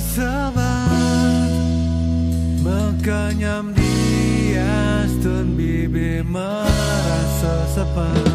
sebat mengkenyam di Aston Bibi merasa sepat.